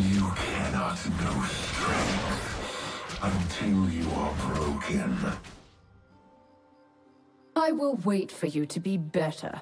You cannot know strength until you are broken. I will wait for you to be better.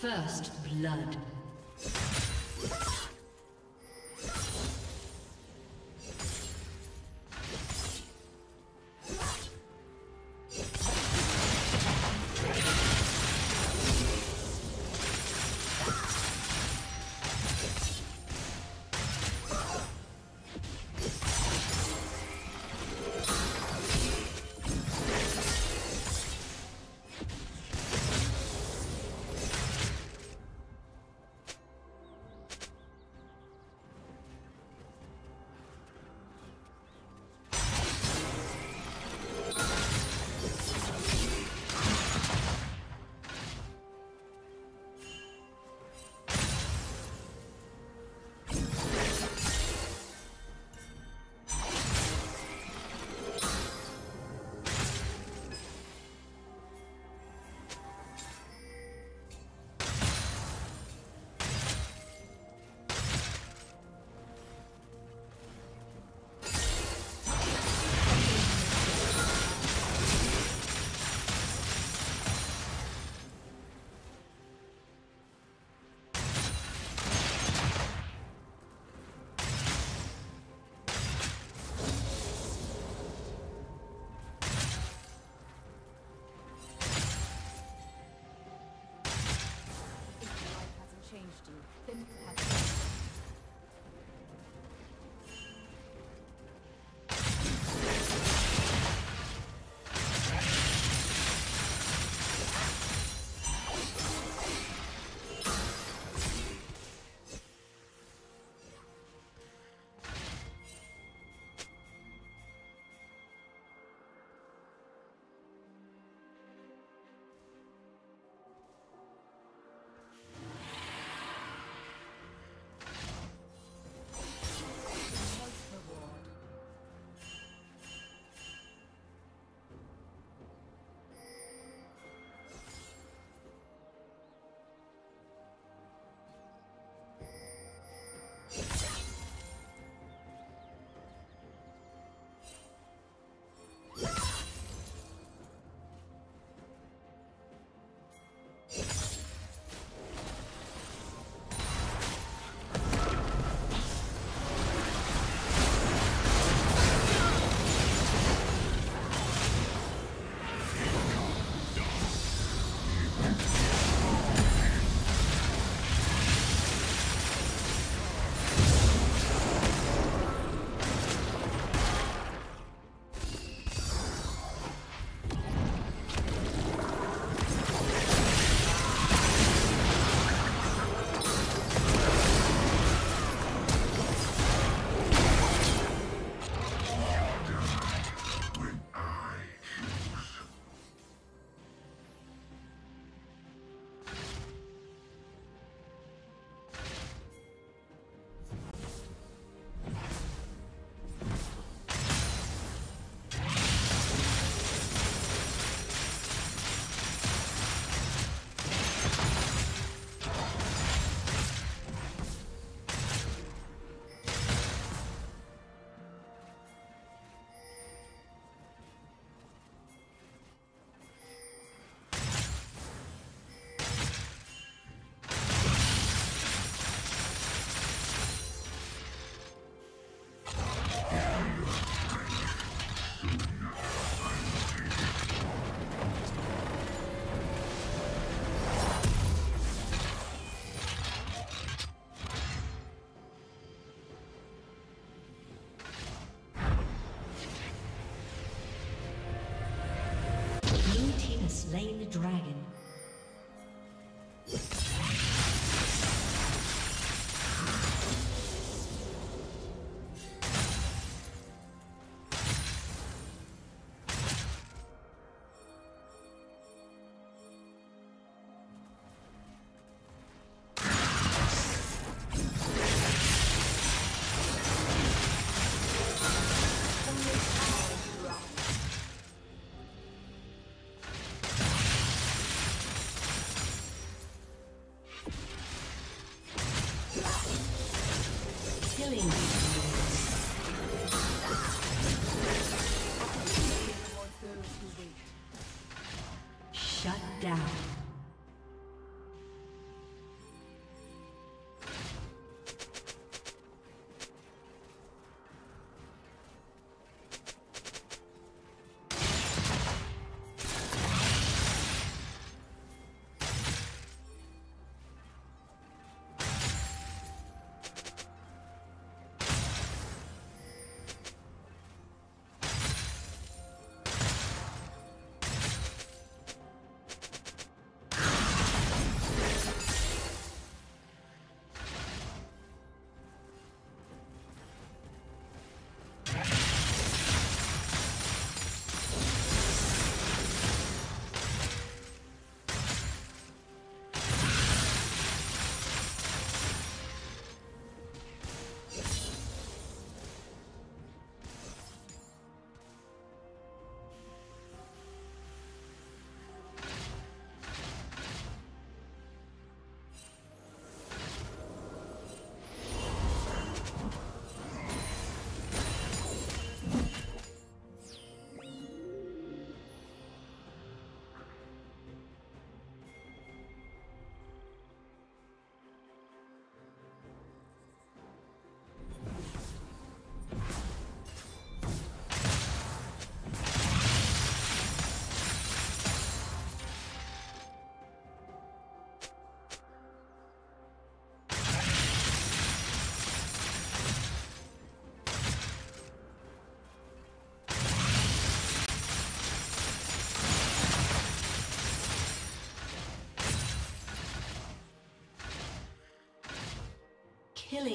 First blood. slain the dragon.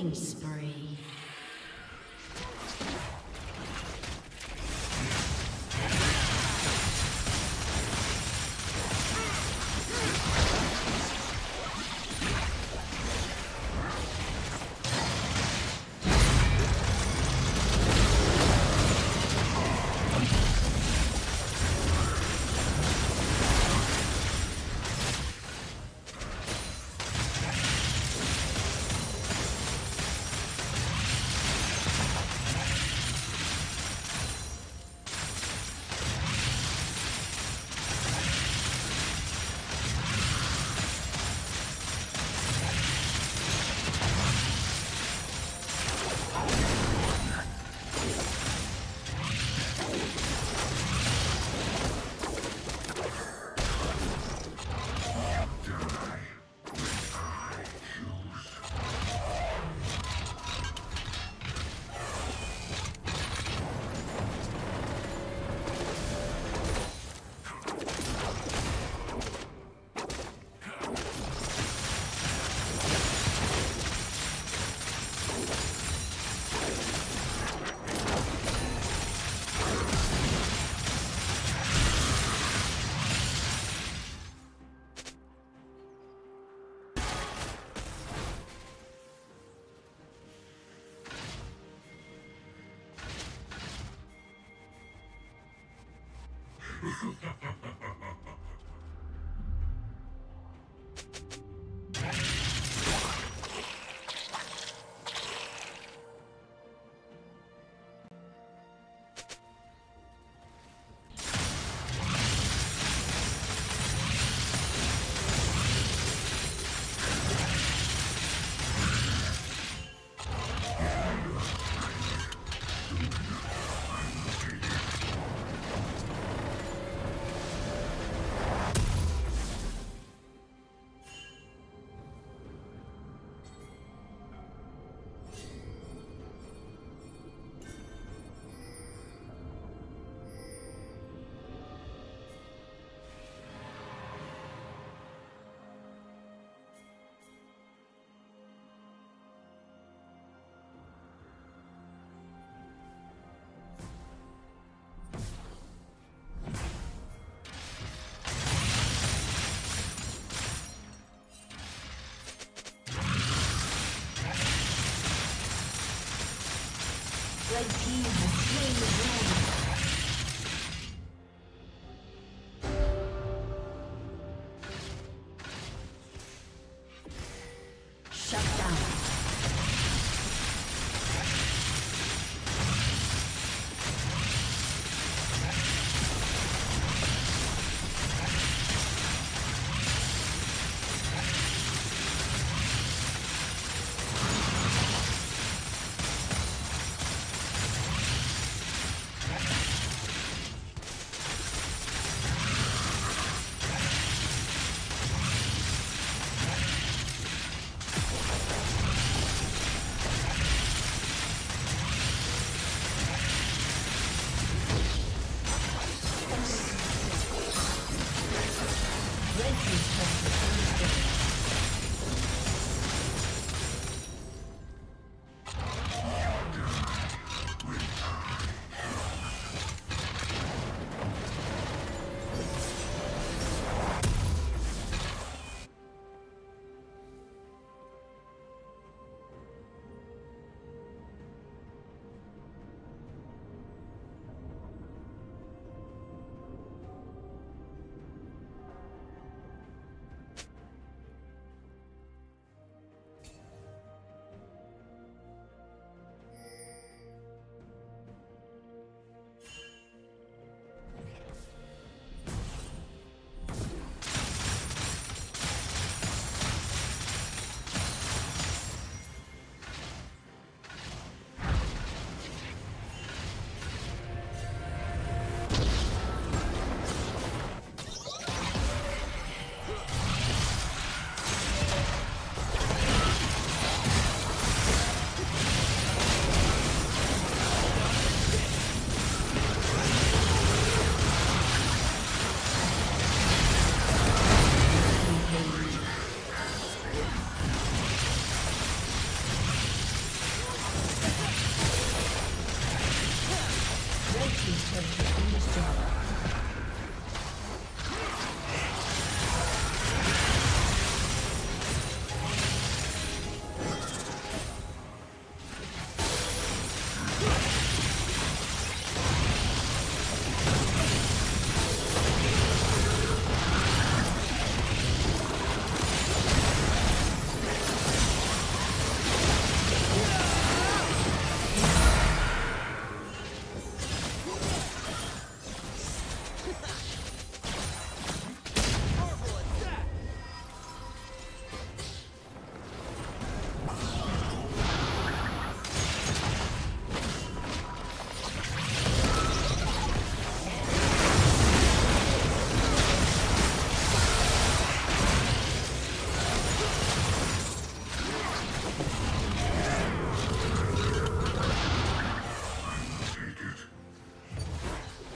Killing spree.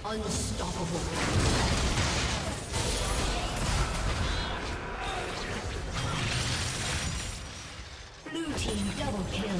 Unstoppable. Blue team double kill.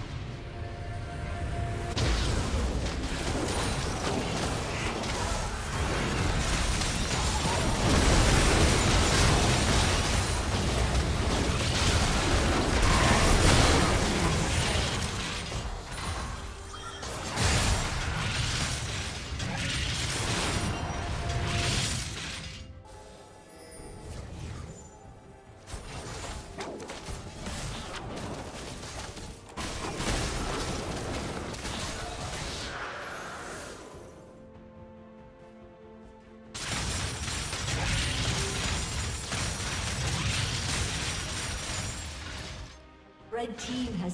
Red team has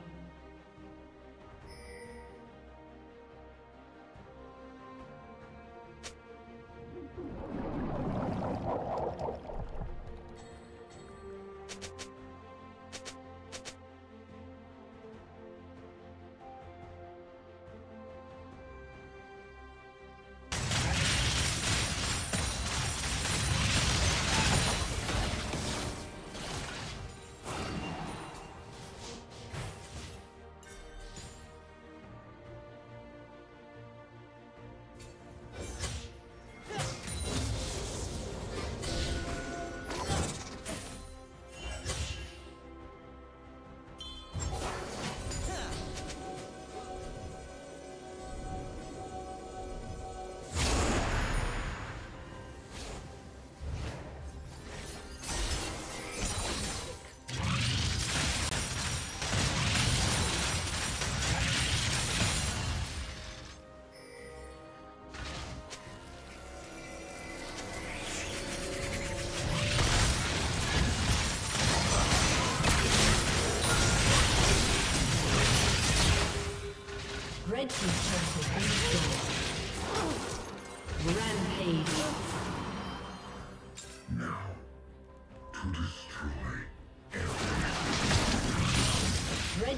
Team's turret has been destroyed. Red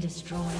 Destroyed.